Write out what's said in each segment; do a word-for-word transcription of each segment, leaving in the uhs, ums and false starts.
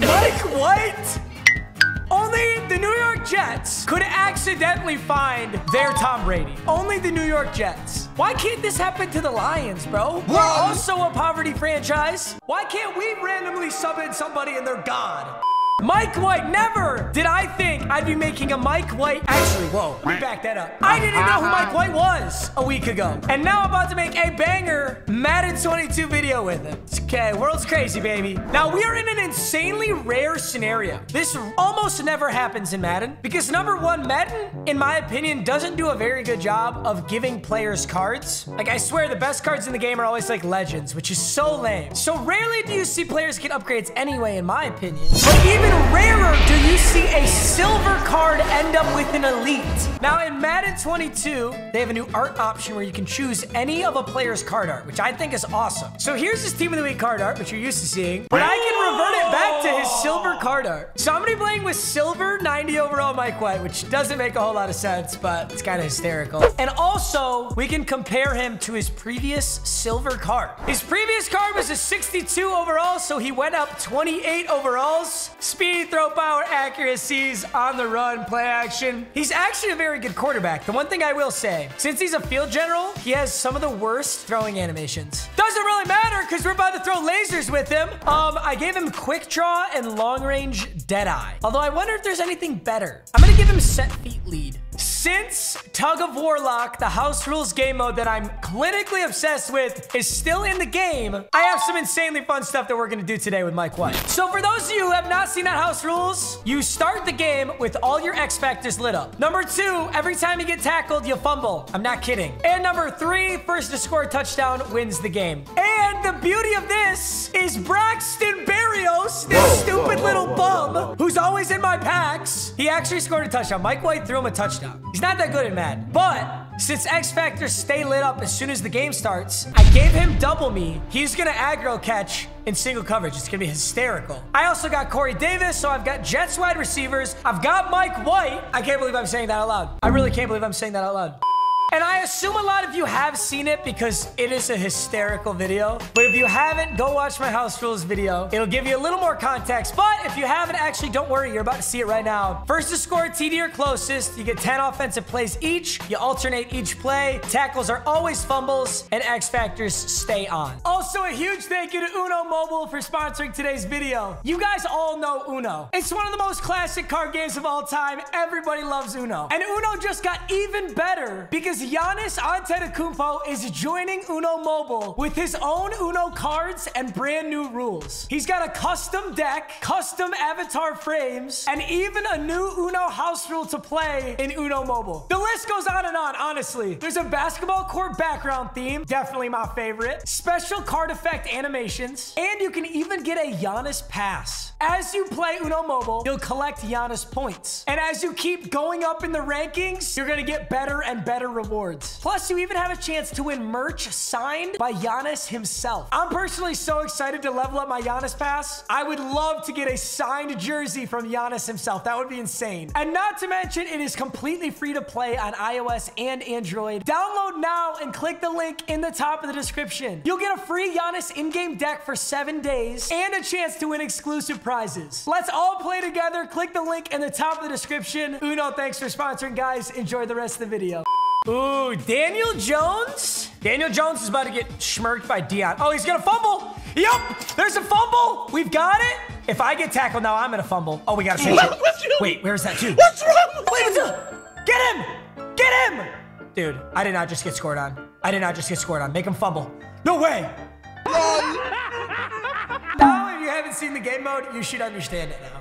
Mike White? Only the New York Jets could accidentally find their Tom Brady. Only the New York Jets. Why can't this happen to the Lions, bro? We're also a poverty franchise. Why can't we randomly sub in somebody and they're gone? Mike White, never did I think I'd be making a Mike White. Actually, whoa, let me back that up. I didn't know who Mike White was a week ago. And now I'm about to make a banger Madden twenty-two video with him. It's okay, world's crazy, baby. Now we are in an insanely rare scenario. This almost never happens in Madden because number one, Madden, in my opinion, doesn't do a very good job of giving players cards. Like I swear the best cards in the game are always like legends, which is so lame. So rarely do you see players get upgrades anyway, in my opinion. But even Even rarer do you see a silver card end up with an elite. Now in Madden twenty-two, they have a new art option where you can choose any of a player's card art, which I think is awesome. So here's his team of the week card art, which you're used to seeing, but I can revert it back to his silver card art. So I'm gonna be playing with silver ninety overall Mike White, which doesn't make a whole lot of sense, but it's kind of hysterical. And also we can compare him to his previous silver card. His previous card was a sixty-two overall, so he went up twenty-eight overalls. Speed, throw power, accuracies, on the run, play action. He's actually a very good quarterback. The one thing I will say, since he's a field general, he has some of the worst throwing animations. Doesn't really matter because we're about to throw lasers with him. Um, I gave him quick draw and long range deadeye. Although I wonder if there's anything better. I'm gonna give him set feet lead. Since Tug of Warlock, the house rules game mode that I'm clinically obsessed with, is still in the game, I have some insanely fun stuff that we're gonna do today with Mike White. So for those of you who have not seen that house rules, you start the game with all your X factors lit up. Number two, every time you get tackled, you fumble. I'm not kidding. And number three, first to score a touchdown wins the game. And the beauty of this is Braxton Berrios, this whoa, stupid whoa, little whoa, bum whoa, whoa. who's always in my packs, he actually scored a touchdown. Mike White threw him a touchdown. He's not that good at Madden, but since X Factors stay lit up as soon as the game starts, I gave him double me. He's gonna aggro catch in single coverage. It's gonna be hysterical. I also got Corey Davis, so I've got Jets wide receivers. I've got Mike White. I can't believe I'm saying that out loud. I really can't believe I'm saying that out loud. And I assume a lot of you have seen it because it is a hysterical video. But if you haven't, go watch my house rules video. It'll give you a little more context. But if you haven't, actually, don't worry. You're about to see it right now. First to score T D or closest. You get ten offensive plays each. You alternate each play. Tackles are always fumbles. And X Factors stay on. Also, a huge thank you to Uno Mobile for sponsoring today's video. You guys all know Uno. It's one of the most classic card games of all time. Everybody loves Uno. And Uno just got even better because Giannis Antetokounmpo is joining Uno Mobile with his own Uno cards and brand new rules. He's got a custom deck, custom avatar frames, and even a new Uno house rule to play in Uno Mobile. The list goes on and on, honestly. There's a basketball court background theme, definitely my favorite, special card effect animations, and you can even get a Giannis pass. As you play Uno Mobile, you'll collect Giannis points. And as you keep going up in the rankings, you're gonna get better and better rewards. Awards. Plus, you even have a chance to win merch signed by Giannis himself. I'm personally so excited to level up my Giannis pass. I would love to get a signed jersey from Giannis himself. That would be insane. And not to mention, it is completely free to play on iOS and Android. Download now and click the link in the top of the description. You'll get a free Giannis in-game deck for seven days and a chance to win exclusive prizes. Let's all play together. Click the link in the top of the description. Uno, thanks for sponsoring, guys. Enjoy the rest of the video. Ooh, Daniel Jones? Daniel Jones is about to get smirked by Deion. Oh, he's gonna fumble. Yup, there's a fumble. We've got it. If I get tackled now, I'm gonna fumble. Oh, we gotta change it. Wait, where's that dude? What's wrong with you? Get him, get him. Dude, I did not just get scored on. I did not just get scored on. Make him fumble. No way. Now, if you haven't seen the game mode, you should understand it now.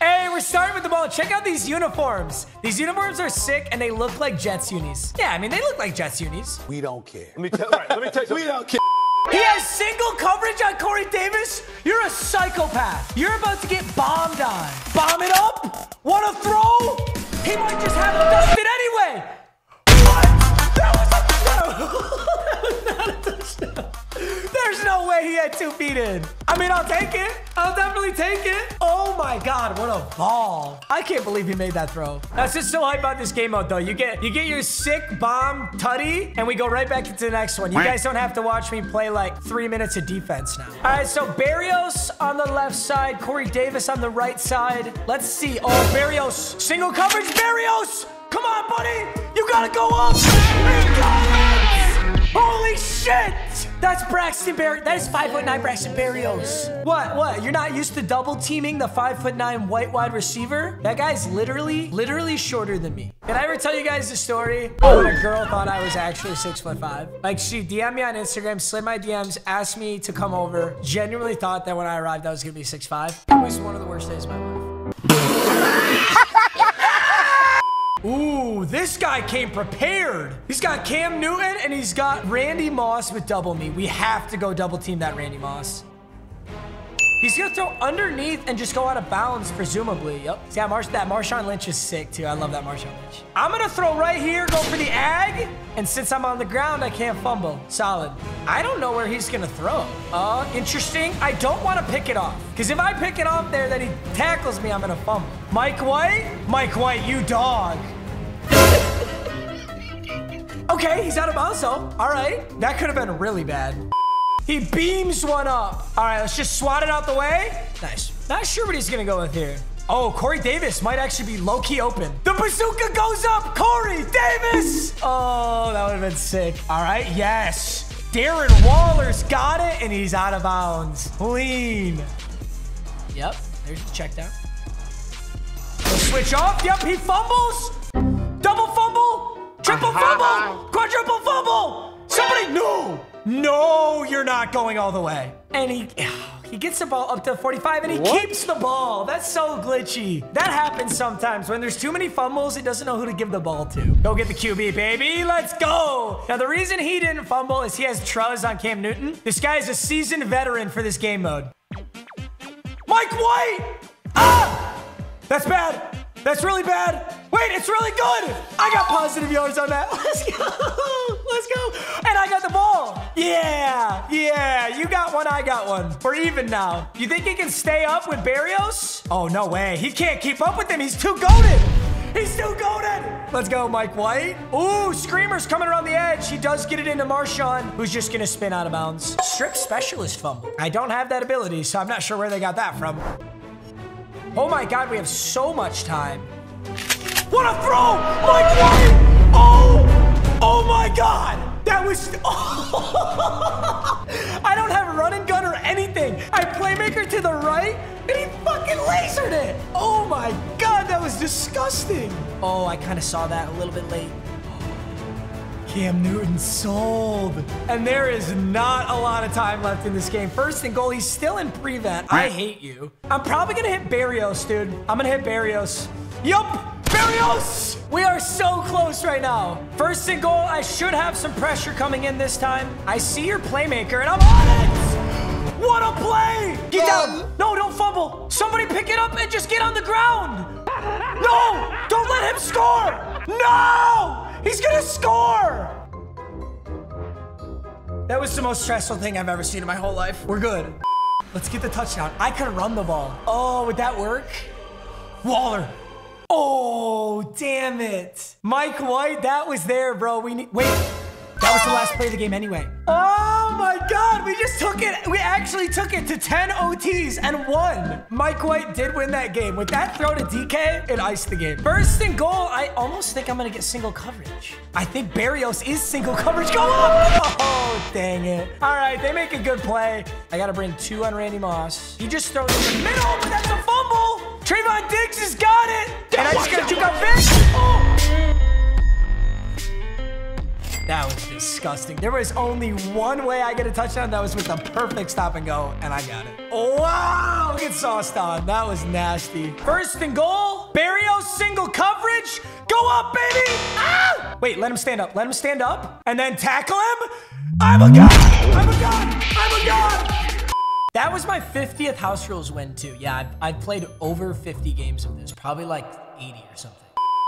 Hey, we're starting with the ball. Check out these uniforms. These uniforms are sick, and they look like Jets unis. Yeah, I mean, they look like Jets unis. We don't care. Let me tell, right, let me tell you. We don't care. He has single coverage on Corey Davis? You're a psychopath. You're about to get bombed on. Bomb it up. Want to throw? He might just have to dump it anyway. What? That was a touchdown. That was not a touchdown. There's no way he had two feet in. I mean, I'll take it. I'll definitely take it. Oh, Oh my God, what a ball. I can't believe he made that throw. That's just so hype about this game mode though. You get you get your sick bomb tutty and we go right back into the next one. You guys don't have to watch me play like three minutes of defense now. All right, so Berrios on the left side, Corey Davis on the right side. Let's see. Oh, Berrios, single coverage, Berrios. Come on, buddy. You gotta go up. Holy shit! That's Braxton Berrios. That is five foot nine Braxton Berrios. What? What? You're not used to double teaming the five foot nine white wide receiver? That guy's literally, literally shorter than me. Can I ever tell you guys the story? Oh, when a girl thought I was actually six foot five. Like she D M'd me on Instagram, slid my D Ms, asked me to come over. Genuinely thought that when I arrived, I was gonna be six five. It was one of the worst days of my life. Ooh, this guy came prepared. He's got Cam Newton and he's got Randy Moss with double me. We have to go double team that Randy Moss. He's gonna throw underneath and just go out of bounds, presumably. Yep. See, that, Marsh that Marshawn Lynch is sick too. I love that Marshawn Lynch. I'm gonna throw right here, go for the ag, and since I'm on the ground, I can't fumble. Solid. I don't know where he's gonna throw. Uh, interesting. I don't wanna pick it off, because if I pick it off there, then he tackles me, I'm gonna fumble. Mike White? Mike White, you dog. Okay, he's out of bounds though. All right, that could have been really bad. He beams one up. All right, let's just swat it out the way. Nice. Not sure what he's gonna go with here. Oh, Corey Davis might actually be low-key open. The bazooka goes up, Corey Davis. Oh, that would've been sick. All right, yes. Darren Waller's got it, and he's out of bounds. Clean. Yep, there's the check down. We'll switch off, yep, he fumbles. Double fumble, triple fumble, quadruple fumble. Somebody knew. No, you're not going all the way. And he he gets the ball up to forty-five and he what? keeps the ball. That's so glitchy. That happens sometimes. When there's too many fumbles, it doesn't know who to give the ball to. Go get the Q B, baby. Let's go. Now, the reason he didn't fumble is he has trust on Cam Newton. This guy is a seasoned veteran for this game mode. Mike White. Ah, that's bad. That's really bad. Wait, it's really good. I got positive yards on that. Let's go. Let's go. And I got the ball. Yeah. Yeah. You got one. I got one. We're even now. You think he can stay up with Berrios? Oh, no way. He can't keep up with him. He's too goated. He's too goated. Let's go, Mike White. Ooh, Screamer's coming around the edge. He does get it into Marshawn, who's just going to spin out of bounds. Strip specialist fumble. I don't have that ability, so I'm not sure where they got that from. Oh, my God. We have so much time. What a throw. Mike White. Oh. Oh my God, that was, oh. I don't have a run and gun or anything. I playmaker to the right and he fucking lasered it. Oh my God, that was disgusting. Oh, I kind of saw that a little bit late. Cam Newton sold. And there is not a lot of time left in this game. First and goal, he's still in prevent. I hate you. I'm probably gonna hit Berrios, dude. I'm gonna hit Berrios. Yup. Berrios! We are so close right now. First and goal, I should have some pressure coming in this time. I see your playmaker and I'm on it! What a play! Get down! No, don't fumble! Somebody pick it up and just get on the ground! No! Don't let him score! No! He's gonna score! That was the most stressful thing I've ever seen in my whole life. We're good. Let's get the touchdown. I could run the ball. Oh, would that work? Waller! Oh, damn it. Mike White, that was there, bro. We need, wait, that was the last play of the game anyway. Oh my God, we just took it. We actually took it to ten O Ts and won. Mike White did win that game. With that throw to D K, it iced the game. First and goal, I almost think I'm gonna get single coverage. I think Berrios is single coverage. Go up! Oh, dang it. All right, they make a good play. I gotta bring two on Randy Moss. He just throws in the middle, but that's a fumble. Trayvon Diggs has got it! And I just got to juke out Vince! Oh. That was disgusting. There was only one way I get a touchdown. That was with the perfect stop and go, and I got it. Oh, wow! Get sauced on. That was nasty. First and goal. Berrios single coverage. Go up, baby! Ah! Wait, let him stand up. Let him stand up. And then tackle him. I'm a god! I'm a god! I'm a god! That was my fiftieth house rules win too. Yeah, I've, I've played over fifty games of this, probably like eighty or something.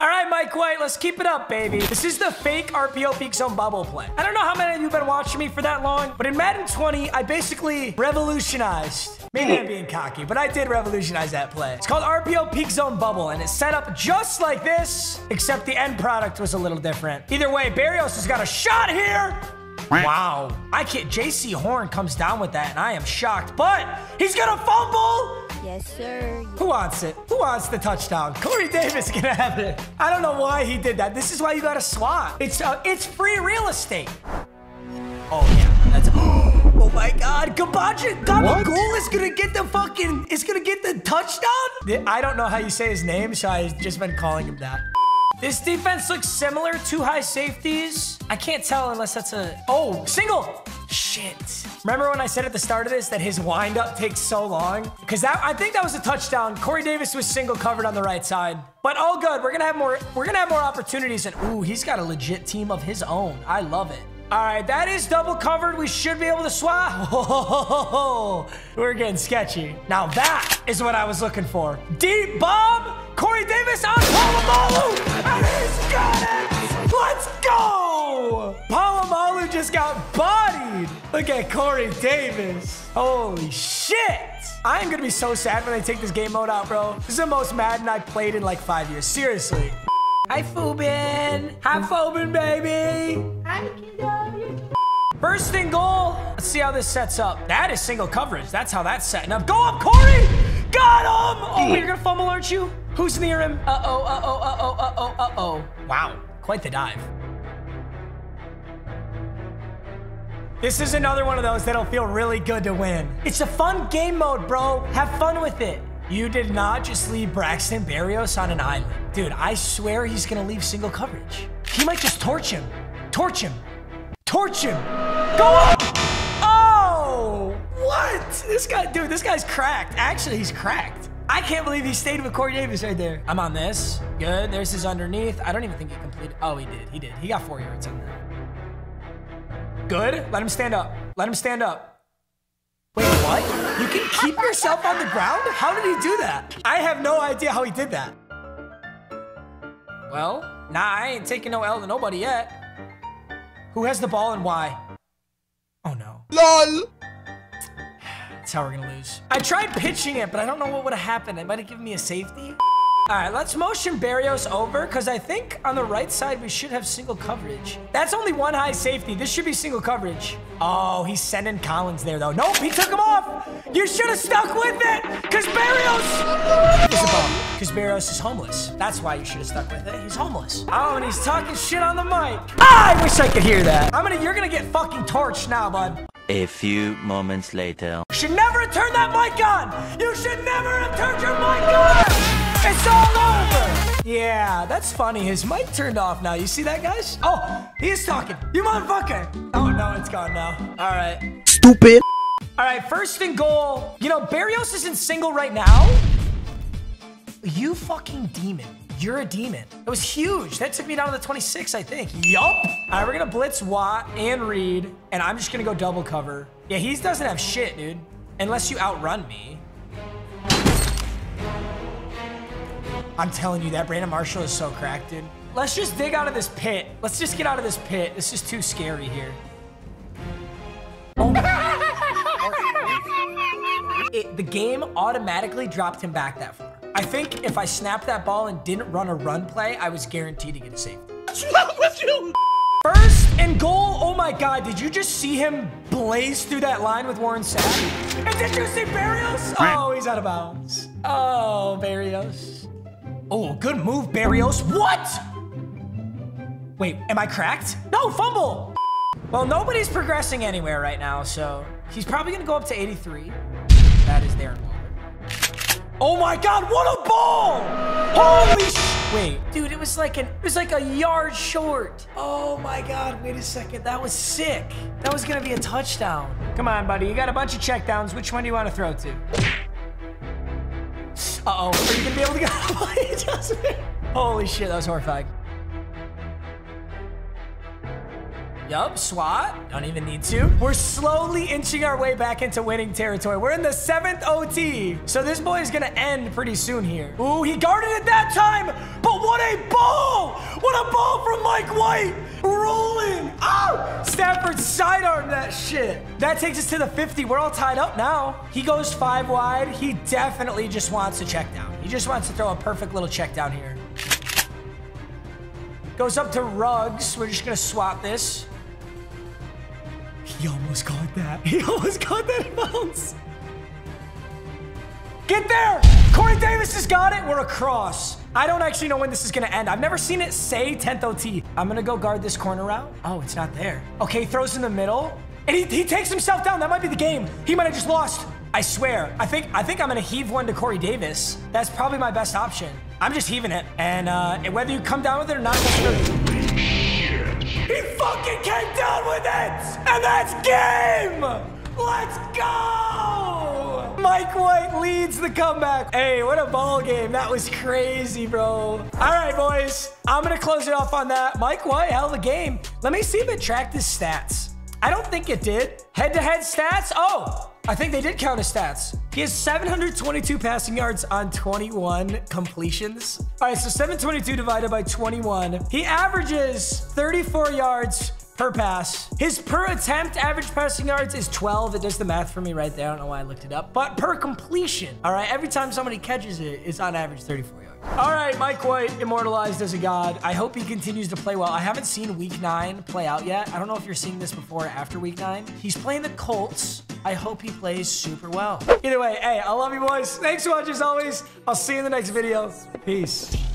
All right, Mike White, let's keep it up, baby. This is the fake R P O peak zone bubble play. I don't know how many of you have been watching me for that long, but in Madden twenty, I basically revolutionized. Maybe I'm being cocky, but I did revolutionize that play. It's called R P O peak zone bubble, and it's set up just like this, except the end product was a little different. Either way, Berrios has got a shot here. Wow. I can't. J C Horn comes down with that, and I am shocked. But he's going to fumble. Yes, sir. Who wants it? Who wants the touchdown? Corey Davis is going to have it. I don't know why he did that. This is why you got to swap. It's uh, it's free real estate. Oh, yeah. That's oh, my God. Gabaja Gabagool is going to get the fucking... Is going to get the touchdown? I don't know how you say his name, so I've just been calling him that. This defense looks similar to high safeties. I can't tell unless that's a... Oh, single. Shit. Remember when I said at the start of this that his windup takes so long? Because that I think that was a touchdown. Corey Davis was single covered on the right side. But all good. We're going to have more We're gonna have more opportunities. And ooh, he's got a legit team of his own. I love it. All right, that is double covered. We should be able to swap. Whoa, we're getting sketchy. Now that is what I was looking for. Deep bomb, Corey Davis on Polamalu, and he's got it. Let's go. Polamalu just got bodied. Look at Corey Davis. Holy shit. I am gonna be so sad when they take this game mode out, bro. This is the most Madden I've played in like five years, seriously. Hi, Phobin. Hi, Phobin, baby. Hi, kiddo. First and goal. Let's see how this sets up. That is single coverage. That's how that's setting up. Go up, Corey. Got him. Oh, you're going to fumble, aren't you? Who's near him? Uh-oh, uh-oh, uh-oh, uh-oh, uh-oh. Wow. Quite the dive. This is another one of those that'll feel really good to win. It's a fun game mode, bro. Have fun with it. You did not just leave Braxton Berrios on an island. Dude, I swear he's gonna leave single coverage. He might just torch him. Torch him. Torch him. Go up! Oh! What? This guy, dude, this guy's cracked. Actually, he's cracked. I can't believe he stayed with Corey Davis right there. I'm on this. Good. There's his underneath. I don't even think he completed. Oh, he did. He did. He got four yards on that. Good. Let him stand up. Let him stand up. Wait, what? You can keep yourself on the ground? How did he do that? I have no idea how he did that. Well, nah, I ain't taking no L to nobody yet. Who has the ball and why? Oh, no. LOL! That's how we're gonna lose. I tried pitching it, but I don't know what would've happened. It might've given me a safety. All right, let's motion Berrios over because I think on the right side, we should have single coverage. That's only one high safety. This should be single coverage. Oh, he's sending Collins there though. Nope, he took him off. You should have stuck with it because Berrios is a bum. Because Berrios is homeless. That's why you should have stuck with it. He's homeless. Oh, and he's talking shit on the mic. Ah, I wish I could hear that. I'm gonna, you're gonna get fucking torched now, bud. A few moments later. You should never have turned that mic on. You should never have turned your mic on. It's all over! Yeah, that's funny. His mic turned off now. You see that, guys? Oh, he is talking. You motherfucker! Oh, no, it's gone now. All right. Stupid. All right, first and goal. You know, Berrios isn't single right now. You fucking demon. You're a demon. That was huge. That took me down to the twenty-six, I think. Yup. All right, we're going to blitz Watt and Reed, and I'm just going to go double cover. Yeah, he doesn't have shit, dude. Unless you outrun me. I'm telling you, that Brandon Marshall is so cracked, dude. Let's just dig out of this pit. Let's just get out of this pit. This is too scary here. Oh my it, the game automatically dropped him back that far. I think if I snapped that ball and didn't run a run play, I was guaranteed to get a safety. What's wrong with you? First and goal. Oh my God, did you just see him blaze through that line with Warren Sapp? And did you see Berrios? Oh, he's out of bounds. Oh, Berrios. Oh, good move, Berrios. What? Wait, am I cracked? No, fumble. Well, nobody's progressing anywhere right now, so he's probably going to go up to eighty-three. That is their ball. Oh my God, what a ball! Holy sh... Wait, dude, it was like an it was like a yard short. Oh my God, wait a second. That was sick. That was going to be a touchdown. Come on, buddy. You got a bunch of checkdowns. Which one do you want to throw to? Uh-oh, are you gonna be able to get... Holy shit, that was horrifying. Yup, swat. Don't even need to. We're slowly inching our way back into winning territory. We're in the seventh O T. So this boy is going to end pretty soon here. Ooh, he guarded it that time. But what a ball. What a ball from Mike White. Rolling. Oh, Stafford sidearm that shit. That takes us to the fifty. We're all tied up now. He goes five wide. He definitely just wants to check down. He just wants to throw a perfect little check down here. Goes up to Ruggs. We're just going to swap this. He almost caught that. He almost caught that bounce. Get there. Corey Davis has got it. We're across. I don't actually know when this is going to end. I've never seen it say tenth O T. I'm going to go guard this corner out. Oh, it's not there. Okay, throws in the middle. And he, he takes himself down. That might be the game. He might have just lost. I swear. I think, I think I'm going to heave one to Corey Davis. That's probably my best option. I'm just heaving it. And uh, whether you come down with it or not, that's he fucking came down with it! And that's game! Let's go! Mike White leads the comeback. Hey, what a ball game. That was crazy, bro. All right, boys. I'm going to close it off on that. Mike White, hell of a game. Let me see if it tracked his stats. I don't think it did. Head-to-head stats? Oh, I think they did count his stats. He has seven hundred twenty-two passing yards on twenty-one completions. All right, so seven twenty-two divided by twenty-one. He averages thirty-four yards per pass. His per attempt average passing yards is twelve. It does the math for me right there. I don't know why I looked it up. But per completion, all right, every time somebody catches it, it's on average thirty-four yards. All right, Mike White immortalized as a god. I hope he continues to play well. I haven't seen week nine play out yet. I don't know if you're seeing this before or after week nine. He's playing the Colts. I hope he plays super well. Either way, hey, I love you boys. Thanks so much as always. I'll see you in the next video. Peace.